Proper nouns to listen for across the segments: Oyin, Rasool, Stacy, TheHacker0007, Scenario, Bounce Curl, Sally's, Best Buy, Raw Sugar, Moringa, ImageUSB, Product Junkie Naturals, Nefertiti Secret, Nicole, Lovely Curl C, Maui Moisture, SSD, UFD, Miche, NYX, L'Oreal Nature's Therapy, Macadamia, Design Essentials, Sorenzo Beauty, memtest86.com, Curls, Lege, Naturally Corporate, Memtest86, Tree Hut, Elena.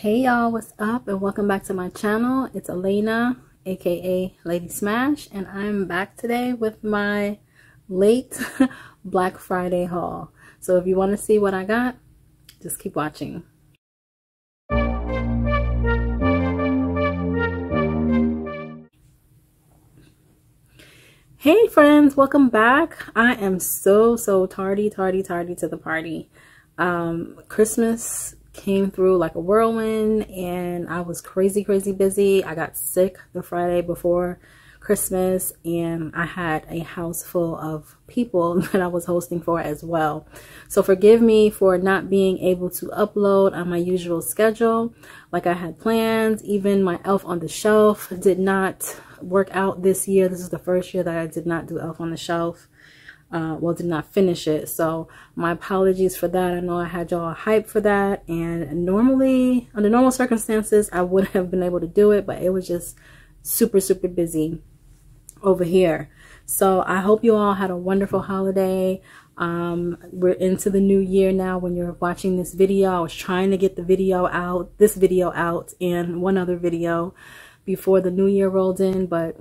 Hey y'all, what's up and welcome back to my channel. It's Elena, aka Lady Smash, and I'm back today with my late Black Friday haul. So if you want to see what I got, just keep watching. Hey friends, welcome back. I am so tardy to the party. Christmas came through like a whirlwind and I was crazy busy. I got sick the Friday before Christmas and I had a house full of people that I was hosting for as well. So forgive me for not being able to upload on my usual schedule like I had planned. Even my Elf on the Shelf did not work out this year. This is the first year that I did not do Elf on the Shelf. Well, did not finish it. So my apologies for that. I know I had y'all hyped for that. And normally, under normal circumstances, I would have been able to do it, but it was just super busy over here. So I hope you all had a wonderful holiday. We're into the new year now when you're watching this video. I was trying to get the video out, and one other video before the new year rolled in, but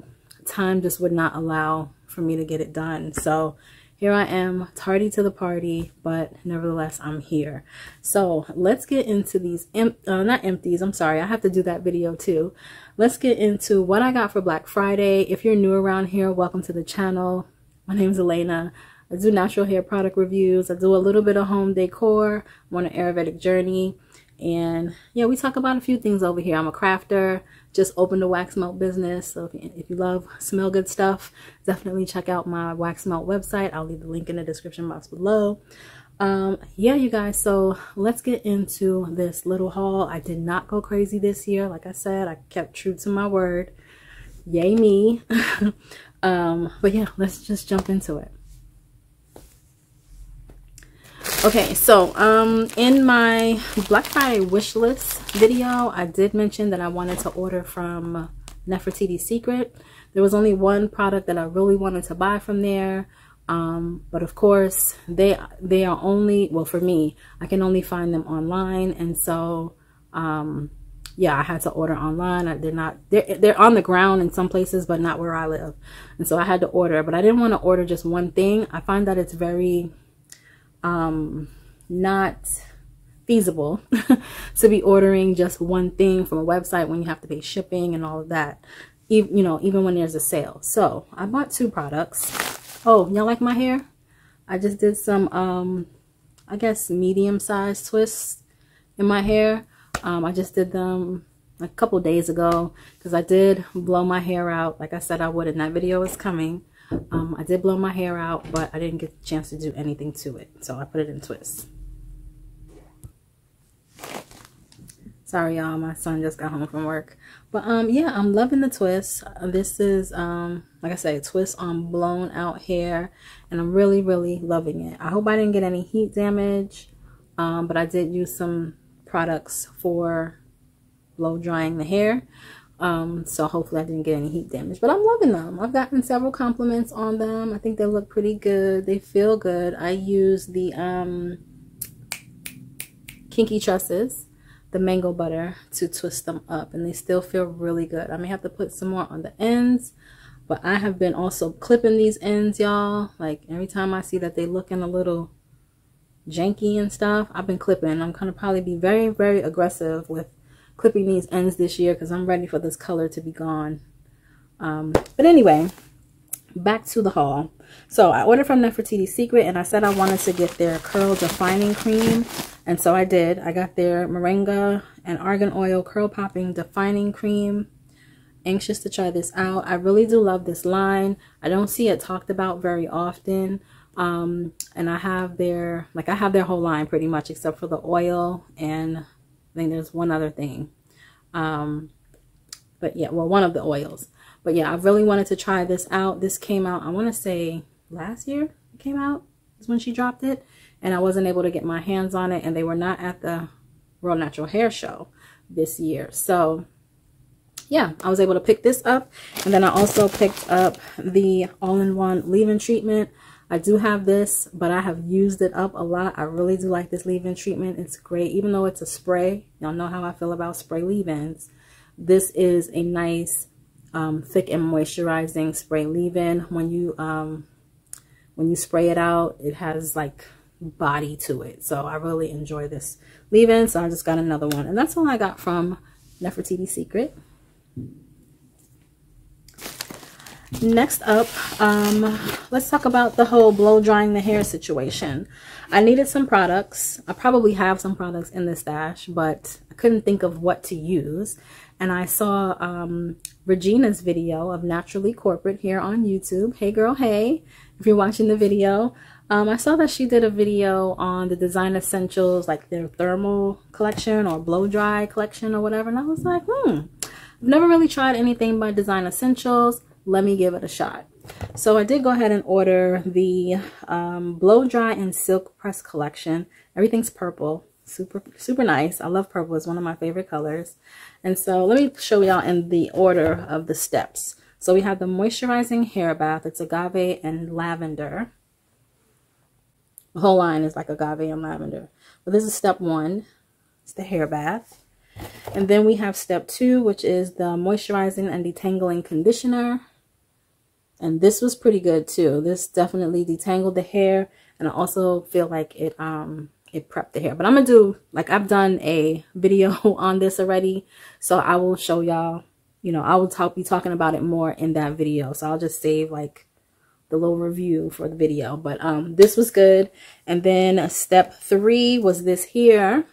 time just would not allow for me to get it done. So here I am, tardy to the party, but nevertheless I'm here. So let's get into these not empties, I'm sorry, I have to do that video too. Let's get into what I got for Black Friday. If you're new around here, welcome to the channel. My name is Elena. I do natural hair product reviews. I do a little bit of home decor. I'm on an Ayurvedic journey. And yeah, we talk about a few things over here. I'm a crafter, just opened a wax melt business. So if you love smell good stuff, definitely check out my wax melt website. I'll leave the link in the description box below. Yeah, you guys, so let's get into this little haul. I did not go crazy this year. Like I said, I kept true to my word. Yay me. But yeah, let's just jump into it. Okay, so in my Black Friday wish list video, I did mention that I wanted to order from Nefertiti Secret. There was only one product that I really wanted to buy from there, but of course they are only, well, for me, I can only find them online, and so yeah, I had to order online. They're on the ground in some places, but not where I live, and so I had to order. But I didn't want to order just one thing. I find that it's very not feasible to be ordering just one thing from a website when you have to pay shipping and all of that, you know, even when there's a sale. So I bought two products. Oh, y'all like my hair? I just did some I guess medium-sized twists in my hair. I just did them a couple days ago because I did blow my hair out like I said I would, and that video is coming. I did blow my hair out, but I didn't get the chance to do anything to it, so I put it in twists. Sorry y'all, my son just got home from work. But yeah, I'm loving the twists. This is like I say, twist on blown out hair, and I'm really loving it. I hope I didn't get any heat damage, but I did use some products for blow drying the hair. So hopefully I didn't get any heat damage, but I'm loving them. I've gotten several compliments on them. I think they look pretty good. They feel good. I use the Kinky Tresses, the mango butter, to twist them up, and they still feel really good. I may have to put some more on the ends, but I have been also clipping these ends, y'all. Like every time I see that they looking a little janky and stuff, I've been clipping. I'm gonna probably be very aggressive with clipping these ends this year because I'm ready for this color to be gone. But anyway, back to the haul. So I ordered from Nefertiti Secret, and I said I wanted to get their curl defining cream, and so I did. I got their moringa and argan oil curl popping defining cream. Anxious to try this out. I really do love this line. I don't see it talked about very often. And I have their whole line pretty much except for the oil, and I think there's one other thing, but yeah, well, one of the oils. But yeah, I really wanted to try this out. This came out, I want to say last year it came out is when she dropped it, and I wasn't able to get my hands on it, and they were not at the Raw Natural Hair Show this year. So yeah, I was able to pick this up, and then I also picked up the all-in-one leave-in treatment. I do have this, but I have used it up a lot. I really do like this leave-in treatment. It's great. Even though it's a spray, y'all know how I feel about spray leave-ins. This is a nice, thick and moisturizing spray leave-in. When you spray it out, it has like body to it. So I really enjoy this leave-in. So I just got another one. And that's all I got from Nefertiti Secret. Next up, let's talk about the whole blow drying the hair situation. I needed some products. I probably have some products in the stash, but I couldn't think of what to use. And I saw Regina's video of Naturally Corporate here on YouTube. Hey girl, hey, if you're watching the video. I saw that she did a video on the Design Essentials, like their thermal collection or blow dry collection or whatever. And I was like, I've never really tried anything by Design Essentials. Let me give it a shot. So I did go ahead and order the blow dry and silk press collection. Everything's purple, super nice. I love purple. It's one of my favorite colors. And so let me show y'all in the order of the steps. So we have the moisturizing hair bath. It's agave and lavender. The whole line is like agave and lavender. But this is step one. It's the hair bath. And then we have step two, which is the moisturizing and detangling conditioner. And this was pretty good too. This definitely detangled the hair, and I also feel like it prepped the hair. But I'm gonna do, like, I've done a video on this already, so I will show y'all, you know, I will be talking about it more in that video. So I'll just save like the little review for the video. But this was good. And then step three was this here.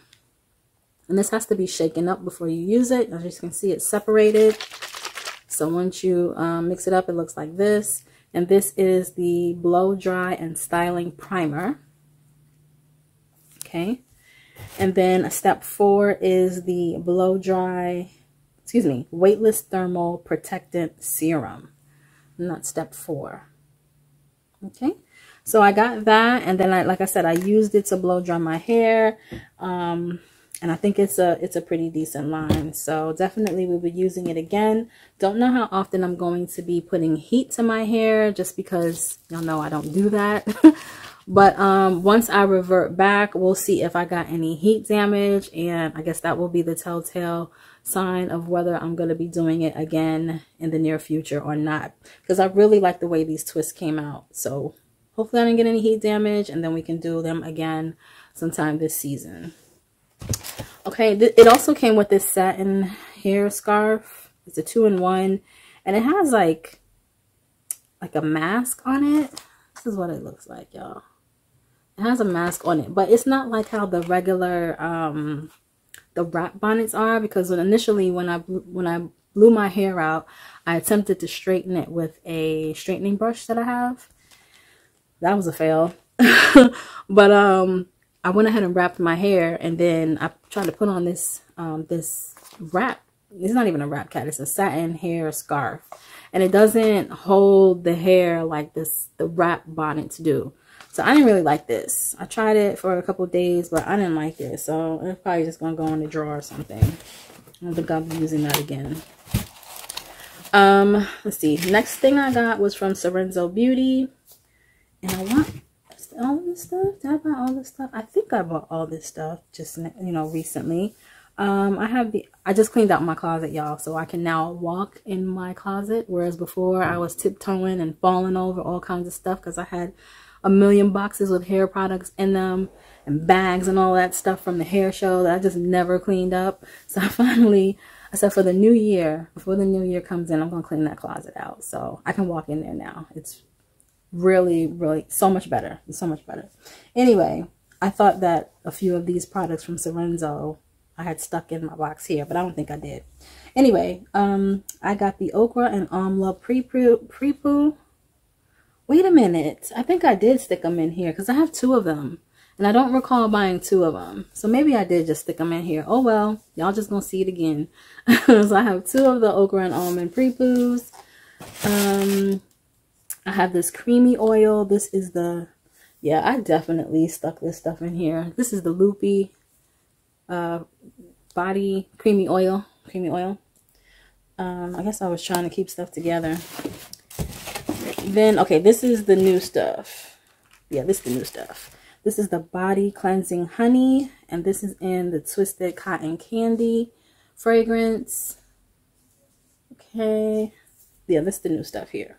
And this has to be shaken up before you use it. As you can see, it's separated. So once you mix it up, it looks like this. And this is the blow dry and styling primer. Okay. And then step four is the blow dry, weightless thermal protectant serum. And that's step four. Okay. So I got that. And then, like I said, I used it to blow dry my hair. And I think it's a pretty decent line. So definitely we'll be using it again. Don't know how often I'm going to be putting heat to my hair, just because y'all know I don't do that. But once I revert back, we'll see if I got any heat damage. And I guess that will be the telltale sign of whether I'm going to be doing it again in the near future or not. Because I really like the way these twists came out. So hopefully I didn't get any heat damage, and then we can do them again sometime this season. Okay, it also came with this satin hair scarf. It's a 2-in-1, and it has like a mask on it. This is what it looks like, y'all. It has a mask on it, but it's not like how the regular the wrap bonnets are, because initially when I blew my hair out, I attempted to straighten it with a straightening brush that I have. That was a fail. But I went ahead and wrapped my hair, and then I tried to put on this this wrap. It's not even a wrap cat, it's a satin hair scarf, and it doesn't hold the hair like the wrap bonnets do. So I didn't really like this. I tried it for a couple days, but I didn't like it, so it's probably just gonna go in the drawer or something. I don't think I'll be using that again. Let's see. Next thing I got was from Sorenzo Beauty, and I want all this stuff. Did I buy all this stuff? I think I bought all this stuff just, you know, recently. I just cleaned out my closet, y'all, so I can now walk in my closet, whereas before I was tiptoeing and falling over all kinds of stuff because I had a million boxes with hair products in them and bags and all that stuff from the hair show that I just never cleaned up. So I finally, I said for the new year, before the new year comes in, I'm gonna clean that closet out so I can walk in there now. It's really so much better. It's so much better. Anyway, I thought that a few of these products from Sorenzo I had stuck in my box here, but I don't think I did. Anyway, I got the okra and amla pre-poo. Wait a minute, I think I did stick them in here because I have two of them, and I don't recall buying two of them, so maybe I did just stick them in here. Oh well, y'all just gonna see it again. So I have two of the okra and almond pre-poos. I have this creamy oil. This is the, yeah, I definitely stuck this stuff in here. This is the loopy body creamy oil. I guess I was trying to keep stuff together. Then, okay, this is the new stuff. yeah, this is the new stuff. This is the Body Cleansing Honey, and this is in the Twisted Cotton Candy fragrance. Okay, yeah, this is the new stuff here.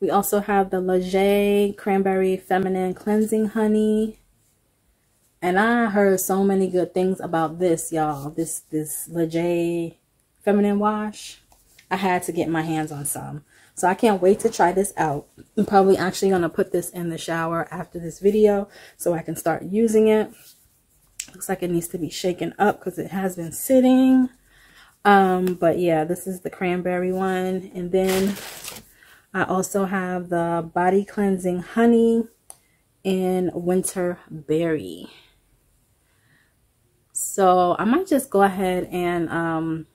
We also have the Lege Cranberry Feminine Cleansing Honey. And I heard so many good things about this, y'all. This Lege Feminine Wash. I had to get my hands on some. So I can't wait to try this out. I'm probably actually going to put this in the shower after this video so I can start using it. Looks like it needs to be shaken up because it has been sitting. But yeah, this is the cranberry one. And then I also have the Body Cleansing Honey in Winter Berry. So I might just go ahead and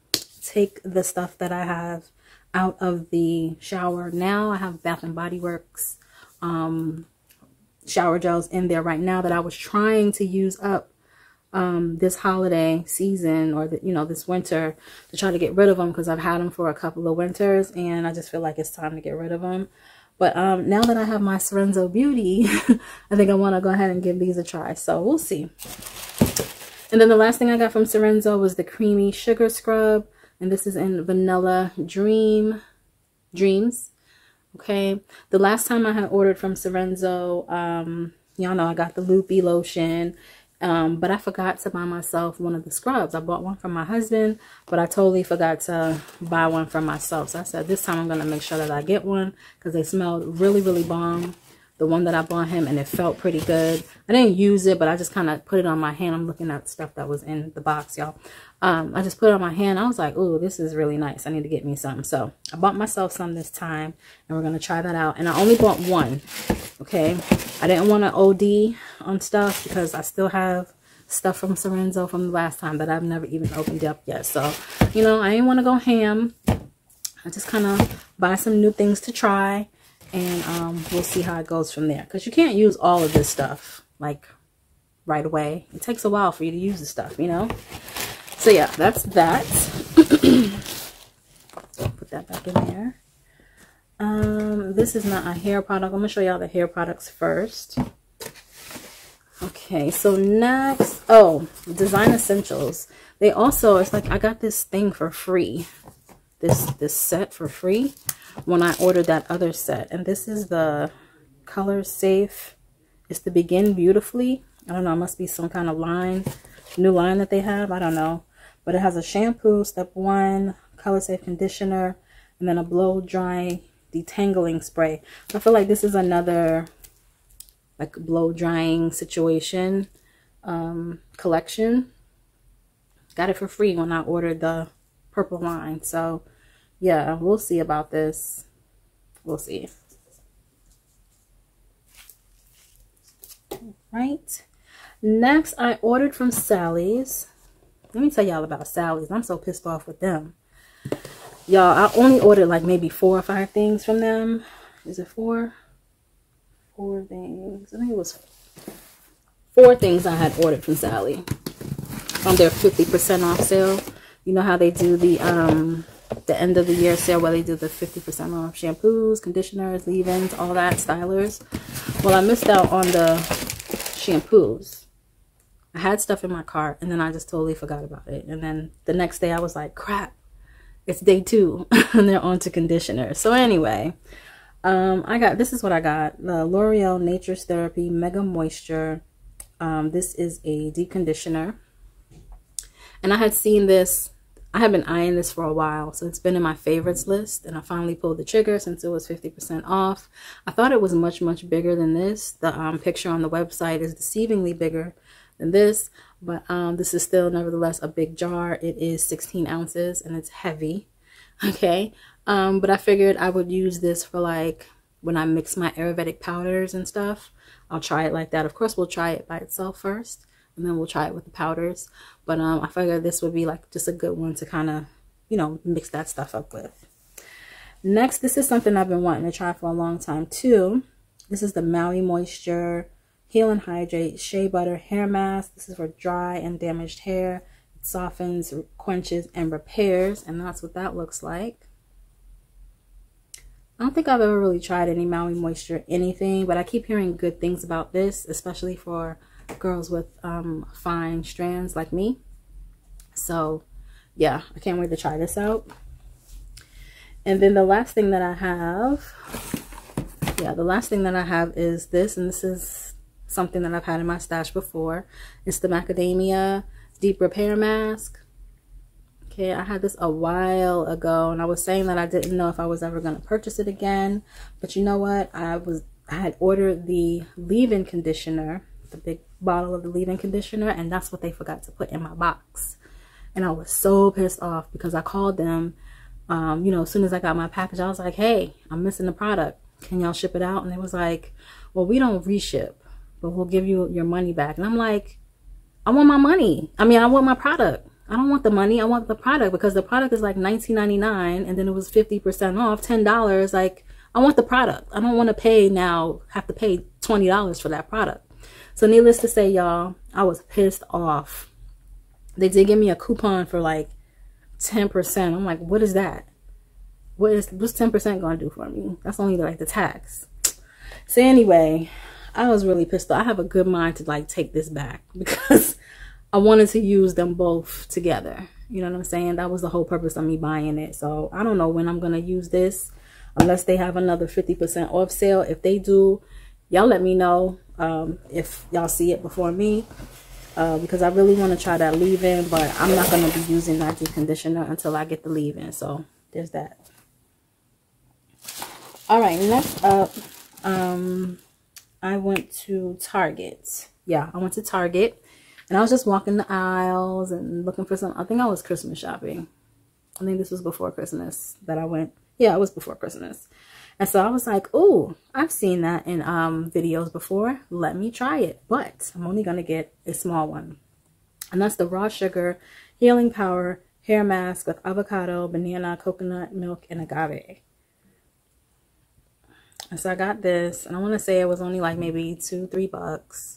take the stuff that I have out of the shower now. I have Bath and Body Works shower gels in there right now that I was trying to use up this holiday season, or the, you know, this winter, to try to get rid of them because I've had them for a couple of winters and I just feel like it's time to get rid of them. But now that I have my Sorenzo Beauty, I think I want to go ahead and give these a try. So we'll see. And then the last thing I got from Sorenzo was the Creamy Sugar Scrub. And this is in Vanilla Dreams. Okay. The last time I had ordered from Sorenzo, y'all know I got the Loopy Lotion. But I forgot to buy myself one of the scrubs. I bought one from my husband, but I totally forgot to buy one for myself. So I said, this time I'm going to make sure that I get one because they smelled really, really bomb. The one that I bought him, and it felt pretty good. I didn't use it, but I just kind of put it on my hand. I'm looking at stuff that was in the box, y'all. I just put it on my hand. I was like, ooh, this is really nice. I need to get me some. So I bought myself some this time, and we're going to try that out. And I only bought one, okay? I didn't want to OD on stuff because I still have stuff from Sorenzo from the last time that I've never even opened up yet. So, you know, I didn't want to go ham. I just kind of buy some new things to try. And we'll see how it goes from there, because you can't use all of this stuff like right away. It takes a while for you to use the stuff, you know. So yeah, that's that. Put that back in there. This is not a hair product. I'm gonna show y'all the hair products first. Okay, so next, oh, Design Essentials. They also, it's like I got this thing for free, this set for free when I ordered that other set. And this is the Color Safe. It's the Begin Beautifully. I don't know, it must be some kind of line, new line that they have, I don't know. But it has a shampoo, step one, Color Safe conditioner, and then a blow dry detangling spray. I feel like this is another like blow drying situation, collection. Got it for free when I ordered the purple line. So yeah, we'll see about this. We'll see. All right. Next, I ordered from Sally's. Let me tell y'all about Sally's. I'm so pissed off with them. Y'all, I only ordered like maybe 4 or 5 things from them. Is it 4? 4 things. I think it was 4 things I had ordered from Sally on their 50% off sale. You know how they do the end of the year sale where they do the 50% off shampoos, conditioners, leave-ins, all that, stylers. Well, I missed out on the shampoos. I had stuff in my cart and then I just totally forgot about it. And then the next day I was like, crap, it's day 2 and they're on to conditioners. So anyway, this is what I got. The L'Oreal Nature's Therapy Mega Moisture. This is a deep conditioner. And I had seen this, I had been eyeing this for a while, so it's been in my favorites list, and I finally pulled the trigger since it was 50% off. I thought it was much, much bigger than this. The picture on the website is deceivingly bigger than this, but this is still nevertheless a big jar. It is 16 ounces, and it's heavy, okay? But I figured I would use this for like when I mix my Ayurvedic powders and stuff. I'll try it like that. Of course, we'll try it by itself first, and then we'll try it with the powders. But I figured this would be like just a good one to kind of, you know, mix that stuff up with. Next, this is something I've been wanting to try for a long time too. This is the Maui Moisture Heal and Hydrate Shea Butter Hair Mask. This is for dry and damaged hair. It softens, quenches, and repairs. And that's what that looks like. I don't think I've ever really tried any Maui Moisture anything, but I keep hearing good things about this, especially for girls with fine strands like me. So yeah, I can't wait to try this out. And then the last thing that I have, is this, and this is something that I've had in my stash before. It's the Macadamia Deep Repair Mask. Okay, I had this a while ago, and I was saying that I didn't know if I was ever going to purchase it again, but you know what? I had ordered the leave-in conditioner, the big bottle of the leave-in conditioner, and that's what they forgot to put in my box. And I was so pissed off because I called them, you know, as soon as I got my package, I was like, hey, I'm missing the product. Can y'all ship it out? And they was like, well, we don't reship, but we'll give you your money back. And I'm like, I want my money. I mean, I want my product. I don't want the money. I want the product, because the product is like $19.99, and then it was 50% off, $10. Like, I want the product. I don't want to pay now, have to pay $20 for that product. So needless to say, y'all, I was pissed off. They did give me a coupon for like 10%. I'm like, what is that? What's 10% going to do for me? That's only like the tax. So anyway, I was really pissed off. I have a good mind to like take this back, because I wanted to use them both together. You know what I'm saying? That was the whole purpose of me buying it. So I don't know when I'm going to use this, unless they have another 50% off sale. If they do, y'all let me know if y'all see it before me, because I really want to try that leave-in, but I'm not going to be using that deep conditioner until I get the leave-in. So there's that. All right, next up, I went to Target. Yeah, I went to Target. And I was just walking the aisles and looking for some. I think I was Christmas shopping. I think this was before Christmas that I went. Yeah, it was before Christmas. And so I was like, oh, I've seen that in videos before. Let me try it. But I'm only going to get a small one. And that's the Raw Sugar Healing Power Hair Mask with avocado, banana, coconut milk, and agave. And so I got this. And I want to say it was only like maybe $2, $3.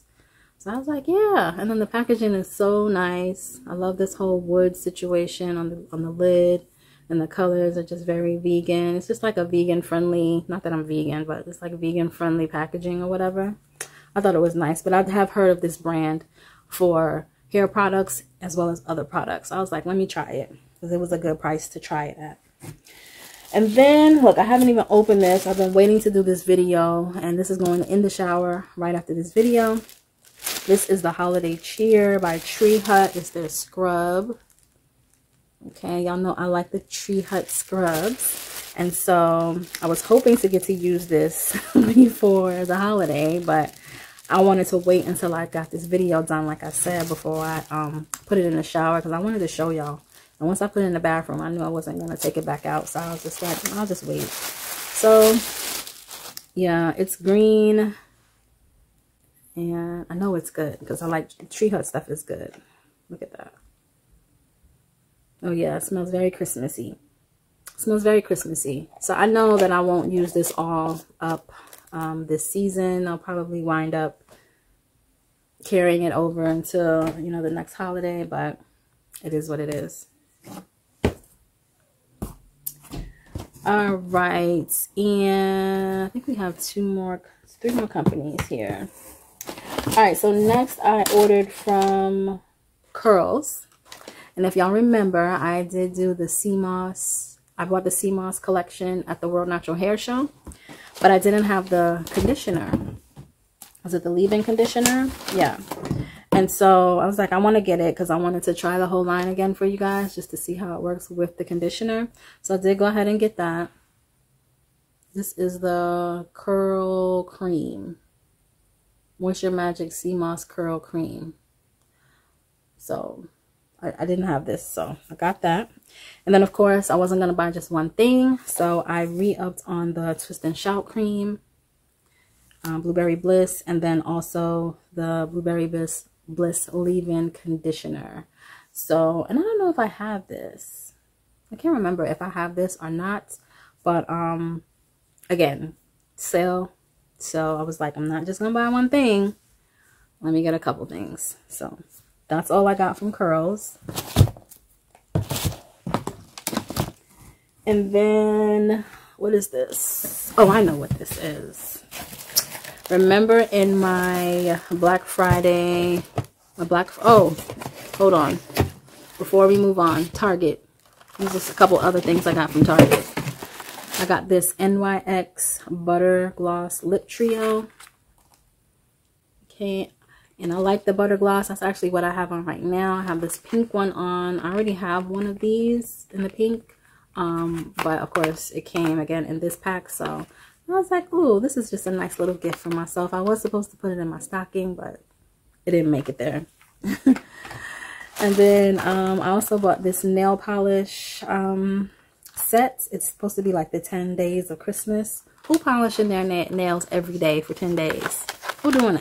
So I was like, yeah. And then the packaging is so nice. I love this whole wood situation on the lid, and the colors are just very vegan. It's just like a vegan friendly, not that I'm vegan, but it's like vegan friendly packaging or whatever. I thought it was nice, but I have heard of this brand for hair products as well as other products. I was like, let me try it, because it was a good price to try it at. And then, look, I haven't even opened this. I've been waiting to do this video, and this is going in the shower right after this video. This is the Holiday Cheer by Tree Hut. It's their scrub. Okay, y'all know I like the Tree Hut scrubs. And so I was hoping to get to use this before the holiday, but I wanted to wait until I got this video done, like I said, before I put it in the shower, because I wanted to show y'all. And once I put it in the bathroom, I knew I wasn't going to take it back out. So I was just like, I'll just wait. So, yeah, it's green. And I know it's good, because I like the Tree Hut stuff is good. Look at that. Oh yeah, it smells very Christmassy. It smells very Christmassy. So I know that I won't use this all up this season. I'll probably wind up carrying it over until, you know, the next holiday, but it is what it is. All right, and I think we have three more companies here. All right, so next I ordered from Curls. And if y'all remember, I did do the sea moss. I bought the sea moss collection at the World Natural Hair Show, but I didn't have the conditioner. Was it the leave-in conditioner? Yeah. And so I was like, I want to get it, because I wanted to try the whole line again for you guys, just to see how it works with the conditioner. So I did go ahead and get that. This is the Curl Cream. Moisture Magic Sea Moss Curl Cream. So I didn't have this, so I got that. And then, of course, I wasn't going to buy just one thing, so I re-upped on the Twist and Shout Cream, Blueberry Bliss, and then also the Blueberry Bliss Leave-In Conditioner. So, and I don't know if I have this. I can't remember if I have this or not, but again, sale. So I was like, I'm not just gonna buy one thing, let me get a couple things. So that's all I got from Curls. And then What is this? Oh, I know what this is. Remember in my Black Friday, oh, hold on. Before we move on, Target. There's just a couple other things I got from Target. I got this NYX Butter Gloss Lip Trio. Okay, and I like the butter gloss. That's actually what I have on right now. I have this pink one on. I already have one of these in the pink. But of course it came again in this pack, so I was like, ooh, this is just a nice little gift for myself. I was supposed to put it in my stocking, but it didn't make it there. And then I also bought this nail polish set. It's supposed to be like the 10 days of Christmas. Who polishing their nails every day for 10 days? Who doing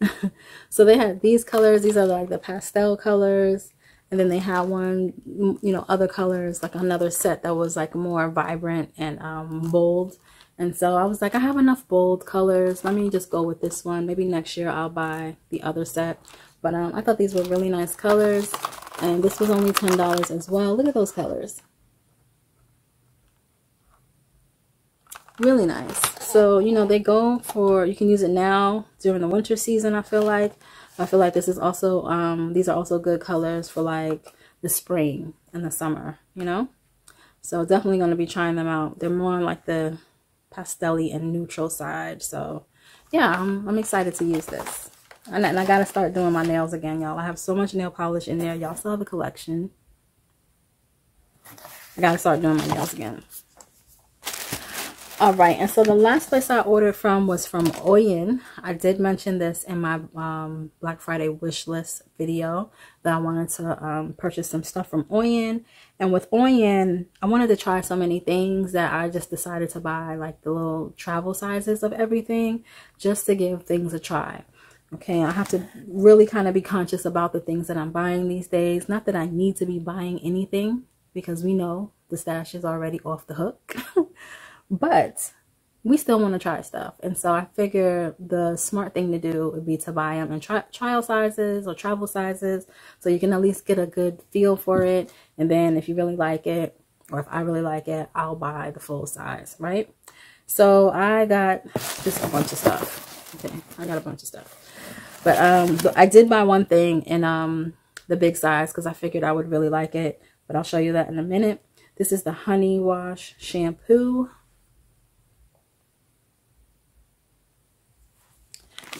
that? So they had these colors. These are like the pastel colors. And then they had one, you know, other colors, like another set that was like more vibrant and bold. And so I was like, I have enough bold colors. Let me just go with this one. Maybe next year I'll buy the other set. But I thought these were really nice colors. And this was only $10 as well. Look at those colors. Really nice. So, you know, they go for, you can use it now during the winter season, I feel like. I feel like this is also, these are also good colors for like the spring and the summer, you know? So definitely going to be trying them out. They're more on like the pastel-y and neutral side. So yeah, I'm excited to use this. And I got to start doing my nails again, y'all. I have so much nail polish in there. Y'all still have a collection. I got to start doing my nails again. All right, and so the last place I ordered from was from Oyin. I did mention this in my Black Friday wish list video that I wanted to purchase some stuff from Oyin. And with Oyin, I wanted to try so many things that I just decided to buy like the little travel sizes of everything just to give things a try. Okay, I have to really kind of be conscious about the things that I'm buying these days. Not that I need to be buying anything because we know the stash is already off the hook. But we still want to try stuff. And so I figure the smart thing to do would be to buy them in trial sizes or travel sizes. So you can at least get a good feel for it. And then if you really like it, or if I really like it, I'll buy the full size, right? So I got just a bunch of stuff. Okay, I got a bunch of stuff. But I did buy one thing in the big size because I figured I would really like it. But I'll show you that in a minute. This is the Honey Wash Shampoo.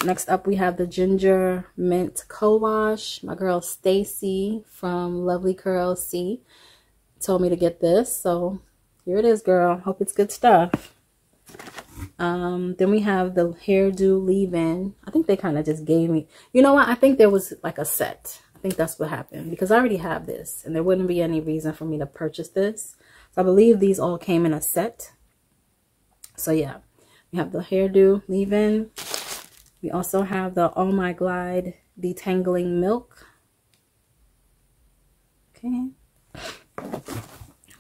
Next up, we have the Ginger Mint Co-Wash. My girl Stacy from Lovely Curl C told me to get this. So here it is, girl. Hope it's good stuff. Then we have the Hairdo Leave-In. I think they kind of just gave me... You know what? I think there was like a set. I think that's what happened. Because I already have this. And there wouldn't be any reason for me to purchase this. So I believe these all came in a set. So yeah. We have the Hairdo Leave-In. We also have the Oh My Glide Detangling Milk. Okay.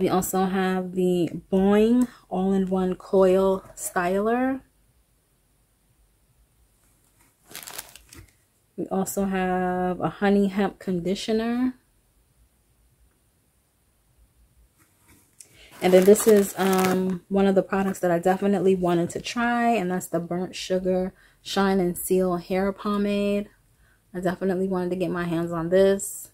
We also have the Boing All-in-One Coil Styler. We also have a Honey Hemp Conditioner. And then this is one of the products that I definitely wanted to try, and that's the Burnt Sugar Shine and Seal Hair Pomade. I definitely wanted to get my hands on this.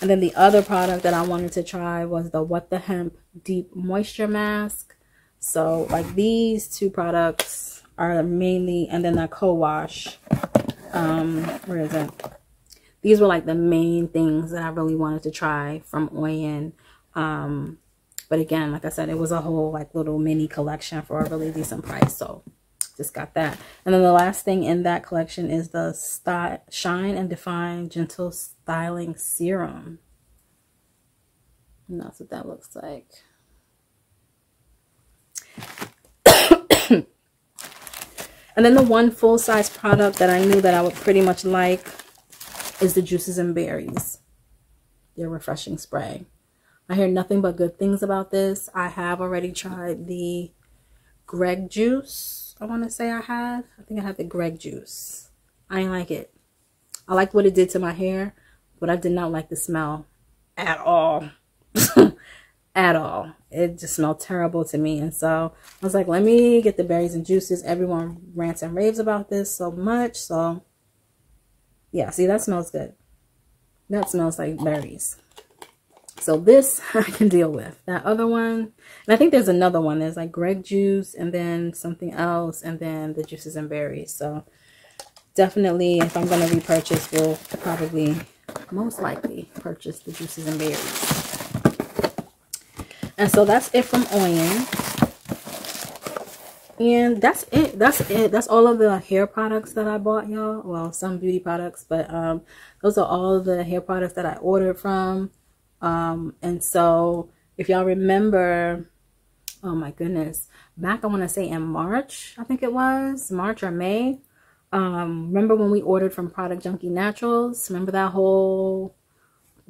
And then the other product that I wanted to try was the What the Hemp Deep Moisture Mask. So like these two products are mainly, and then the co-wash. Where is it? These were like the main things that I really wanted to try from Oyin. But again, like I said, it was a whole like little mini collection for a really decent price. So just got that. And then the last thing in that collection is the Shine and Define Gentle Styling Serum. And that's what that looks like. And then the one full-size product that I knew that I would pretty much like is the Juices and Berries. Their refreshing spray. I hear nothing but good things about this. I have already tried the Greg Juice. I want to say I had. I think I had the Greg Juice. I didn't like it. I liked what it did to my hair, but I did not like the smell at all. at all. It just smelled terrible to me. And so I was like, let me get the berries and juices. Everyone rants and raves about this so much. So yeah, see, that smells good. That smells like berries. So this I can deal with. That other one, and I think there's another one. There's like grape juice and then something else and then the juices and berries. So definitely if I'm going to repurchase, we'll probably most likely purchase the juices and berries. And so that's it from Oyin. And that's it. That's it. That's all of the hair products that I bought, y'all. Well, some beauty products, but those are all of the hair products that I ordered from. And so if y'all remember, oh my goodness, back I want to say in March, I think it was March or May. Remember when we ordered from Product Junkie Naturals? Remember that whole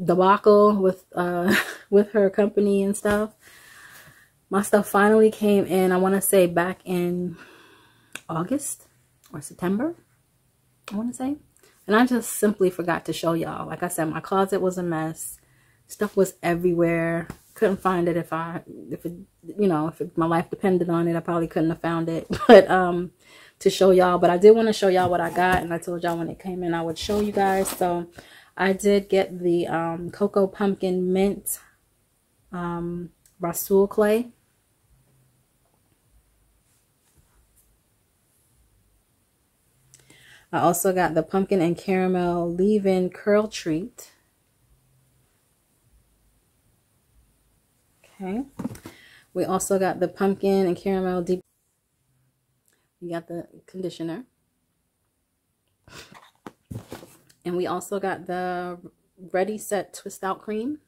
debacle with her company and stuff? My stuff finally came in, I want to say back in August or September, I want to say. And I just simply forgot to show y'all. Like I said, my closet was a mess. Stuff was everywhere. Couldn't find it if my life depended on it, I probably couldn't have found it. But to show y'all, but I did want to show y'all what I got, and I told y'all when it came in I would show you guys. So I did get the cocoa pumpkin mint rasool clay. I also got the pumpkin and caramel leave-in curl treat. Okay. We also got the pumpkin and caramel deep. We got the conditioner. And we also got the Ready Set Twist Out Cream.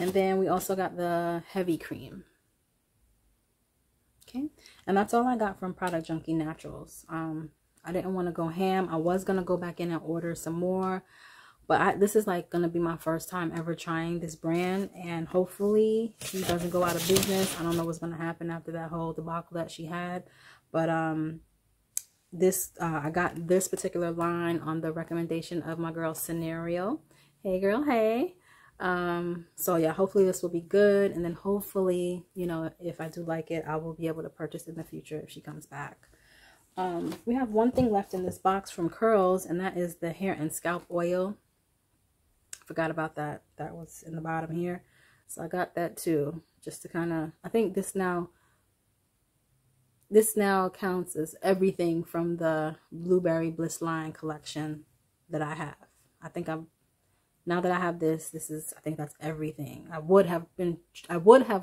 And then we also got the Heavy Cream. Okay. And that's all I got from Product Junkie Naturals. I didn't want to go ham. I was going to go back in and order some more. But this is like going to be my first time ever trying this brand. And hopefully she doesn't go out of business. I don't know what's going to happen after that whole debacle that she had. But I got this particular line on the recommendation of my girl Scenario. Hey, girl. Hey. So, yeah, hopefully this will be good. And then hopefully, you know, if I do like it, I will be able to purchase in the future if she comes back. We have one thing left in this box from Curls, and that is the hair and scalp oil. Forgot about that. That was in the bottom here. So I got that too, just to kind of, I think this now counts as everything from the Blueberry Bliss line collection that I have. I think now that I have this is, I think that's everything. I would have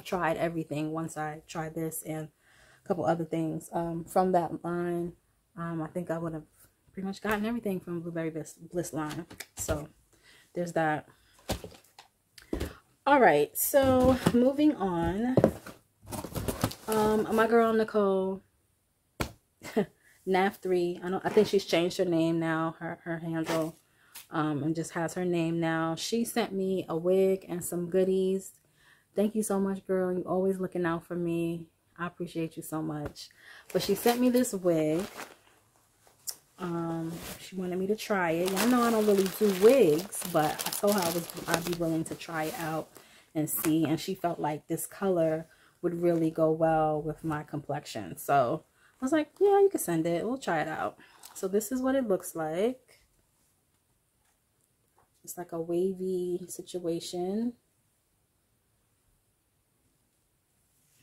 tried everything once I tried this and a couple other things from that line. I think I would have pretty much gotten everything from Blueberry Bliss line. So there's that. All right, so moving on. My girl Nicole, NAF3. I think she's changed her name now, her handle, and just has her name now. She sent me a wig and some goodies. Thank you so much, girl. You're always looking out for me. I appreciate you so much. But she sent me this wig. She wanted me to try it. Y'all know I don't really do wigs, but I told her I'd be willing to try it out and see. And she felt like this color would really go well with my complexion. So I was like, yeah, you can send it. We'll try it out. So this is what it looks like. It's like a wavy situation.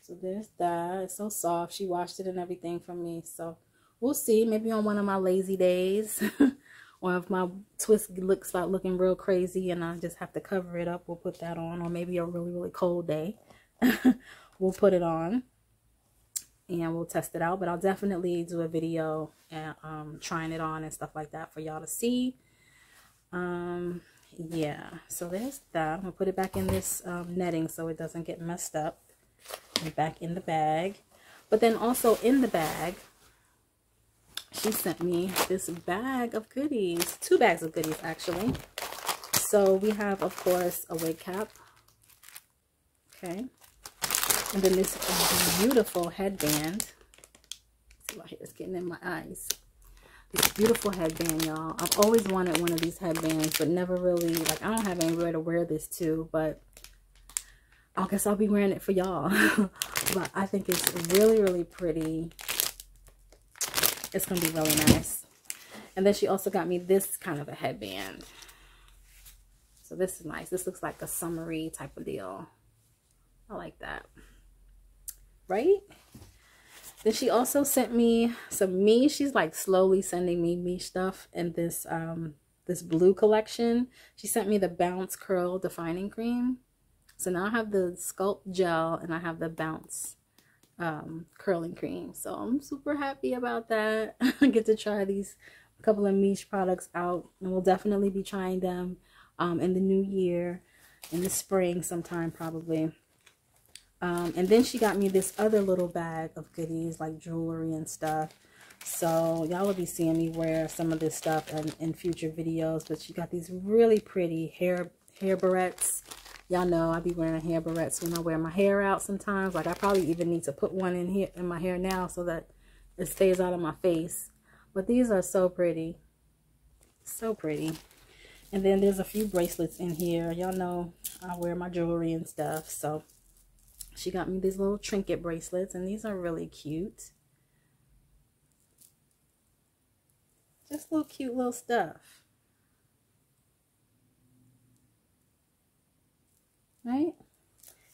So there's that. It's so soft. She washed it and everything for me. So we'll see, maybe on one of my lazy days or if my twist looks like looking real crazy and I just have to cover it up, we'll put that on. Or maybe a really, really cold day, we'll put it on and we'll test it out. But I'll definitely do a video and trying it on and stuff like that for y'all to see. Yeah, so there's that. I'm gonna put it back in this netting so it doesn't get messed up, and back in the bag. But then also in the bag, she sent me this bag of goodies, 2 bags of goodies actually. So we have, of course, a wig cap, okay, and then this beautiful headband. See, my hair is getting in my eyes. This beautiful headband, y'all. I've always wanted one of these headbands, but never really, like, I don't have anywhere to wear this to, but I guess I'll be wearing it for y'all. But I think it's really, really pretty. It's going to be really nice. And then she also got me this kind of a headband. So this is nice. This looks like a summery type of deal. I like that. Right? Then she also sent me some me. She's like slowly sending me stuff in this this blue collection. She sent me the Bounce Curl Defining Cream. So now I have the Sculpt Gel and I have the Bounce Curling Cream. So I'm super happy about that. I get to try these couple of Miche products out, and we'll definitely be trying them in the new year, in the spring sometime probably. And then she got me this other little bag of goodies like jewelry and stuff. So y'all will be seeing me wear some of this stuff in future videos. But she got these really pretty hair barrettes. Y'all know I be wearing hair barrettes when I wear my hair out sometimes. Like I probably even need to put one in here in my hair now so that it stays out of my face. But these are so pretty. So pretty. And then there's a few bracelets in here. Y'all know I wear my jewelry and stuff. So she got me these little trinket bracelets, and these are really cute. Just little cute little stuff. Right?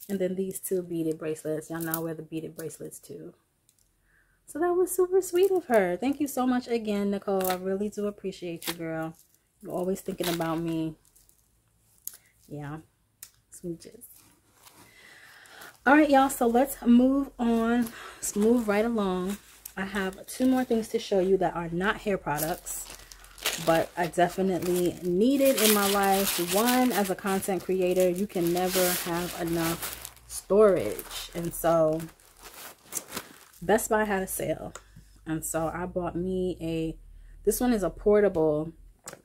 And then these two beaded bracelets. Y'all know I wear the beaded bracelets too. So that was super sweet of her. Thank you so much again, Nicole. I really do appreciate you, girl. You're always thinking about me. Yeah. Smooches. All right, y'all, so let's move on. Let's move right along. I have two more things to show you that are not hair products, but I definitely need it in my life. One, as a content creator, you can never have enough storage. And so Best Buy had a sale. And so I bought me this one is a portable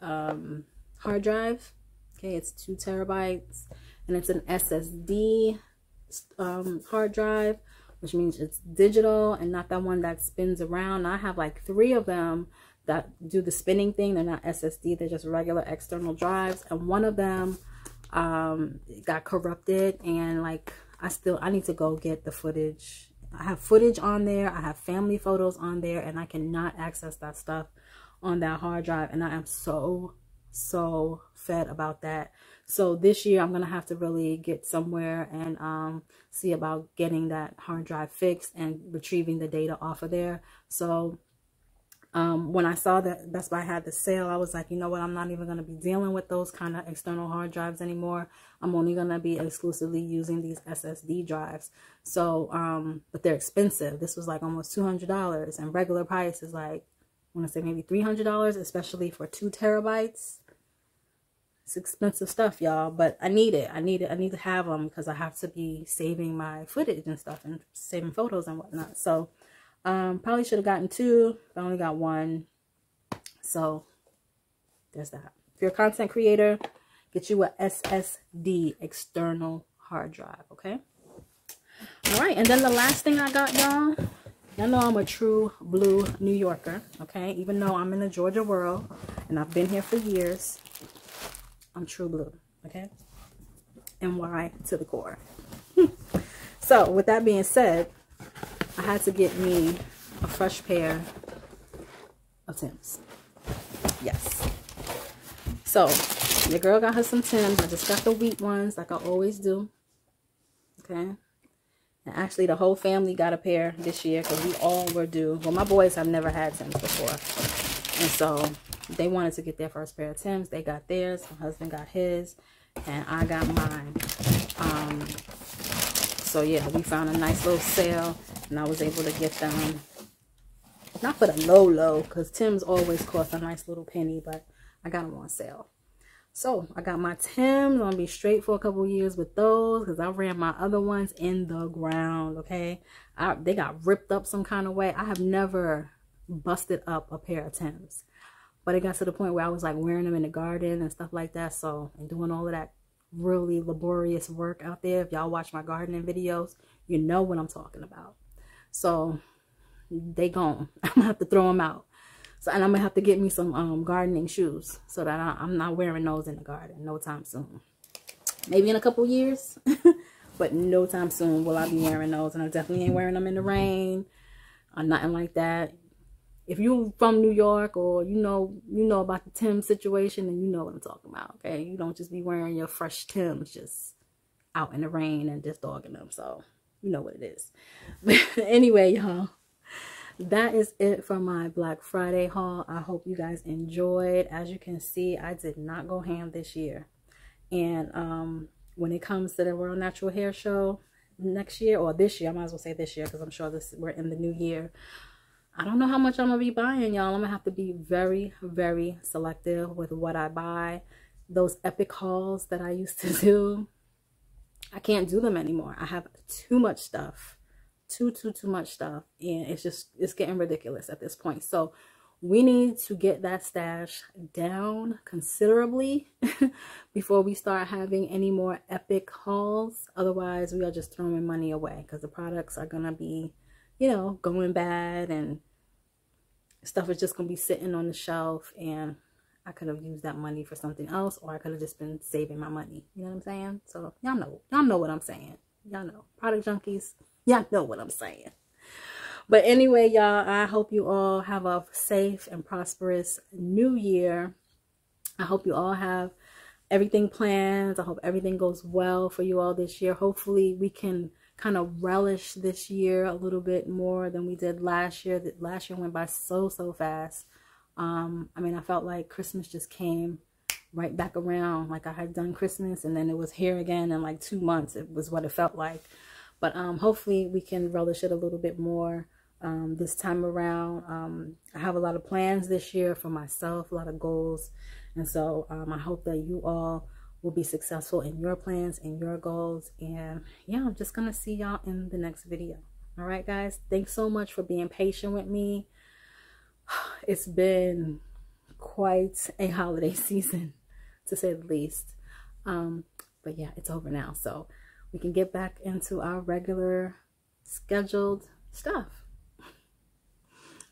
hard drive. Okay, it's 2 terabytes and it's an SSD. Hard drive, which means it's digital and not that one that spins around. I have like 3 of them that do the spinning thing. They're not SSD, they're just regular external drives, and one of them got corrupted, and like I need to go get the footage. I have footage on there, I have family photos on there, and I cannot access that stuff on that hard drive, and I am so fed about that. So this year I'm gonna have to really get somewhere and see about getting that hard drive fixed and retrieving the data off of there. So when I saw that Best Buy had the sale, I was like, you know what, I'm not even gonna be dealing with those kind of external hard drives anymore. I'm only gonna be exclusively using these SSD drives. So but they're expensive. This was like almost $200, and regular price is like, I want to say maybe $300, especially for 2 terabytes. It's expensive stuff, y'all, but I need it. I need to have them because I have to be saving my footage and stuff and saving photos and whatnot. So probably should have gotten 2. I only got 1. So there's that. If you're a content creator, get you a SSD, external hard drive, okay? All right, and then the last thing I got, y'all. Y'all know I'm a true blue New Yorker, okay? Even though I'm in the Georgia world and I've been here for years, I'm true blue, okay? NY to the core. So, with that being said, I had to get me a fresh pair of Tims. Yes. So, the girl got her some Tims. I just got the wheat ones like I always do, okay? And actually, the whole family got a pair this year because we all were due. Well, my boys have never had Tims before. And so, they wanted to get their first pair of Tims. They got theirs. My husband got his. And I got mine. So, yeah, we found a nice little sale. And I was able to get them. Not for the low, because Tims always cost a nice little penny. But I got them on sale. So, I got my Tims. I'm going to be straight for a couple years with those because I ran my other ones in the ground, okay? They got ripped up some kind of way. I have never busted up a pair of Tims. But it got to the point where I was like wearing them in the garden and stuff like that. So, and doing all of that really laborious work out there. If y'all watch my gardening videos, you know what I'm talking about. So, they gone. I'm going to have to throw them out. So, and I'm gonna have to get me some gardening shoes so that I'm not wearing those in the garden no time soon. Maybe in a couple years, but no time soon will I be wearing those, and I definitely ain't wearing them in the rain or nothing like that. If you're from New York, or you know about the Tim situation, then you know what I'm talking about, okay? You don't just be wearing your fresh Tims just out in the rain and just dogging them, so you know what it is. But anyway, y'all, that is it for my Black Friday haul. I hope you guys enjoyed. As you can see, I did not go ham this year. And when it comes to the World Natural Hair Show next year, or this year, I might as well say this year because I'm sure we're in the new year. I don't know how much I'm going to be buying, y'all. I'm going to have to be very, very selective with what I buy. Those epic hauls that I used to do, I can't do them anymore. I have too much stuff. Too much stuff. And it's getting ridiculous at this point. So we need to get that stash down considerably before we start having any more epic hauls. Otherwise, we are just throwing money away because the products are going to be, you know, going bad, and stuff is just going to be sitting on the shelf, and I could have used that money for something else, or I could have just been saving my money. You know what I'm saying? So y'all know what I'm saying. Y'all know. Product junkies, y'all know what I'm saying. But anyway, y'all, I hope you all have a safe and prosperous new year. I hope you all have everything planned. I hope everything goes well for you all this year. Hopefully we can kind of relish this year a little bit more than we did last year. That last year went by so fast. I mean, I felt like Christmas just came right back around. Like I had done Christmas, and then it was here again in like 2 months. It was what it felt like. But hopefully we can relish it a little bit more this time around. I have a lot of plans this year for myself, a lot of goals, and so I hope that you all will be successful in your plans and your goals. And yeah, I'm just gonna see y'all in the next video. All right, guys, thanks so much for being patient with me. It's been quite a holiday season, to say the least. But yeah, it's over now, so we can get back into our regular scheduled stuff.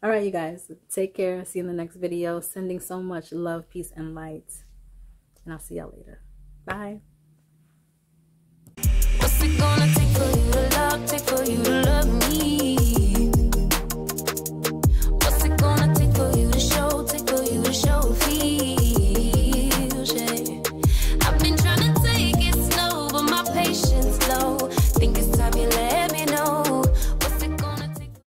All right, you guys, take care. See you in the next video. Sending so much love, peace, and light, and I'll see y'all later. Bye.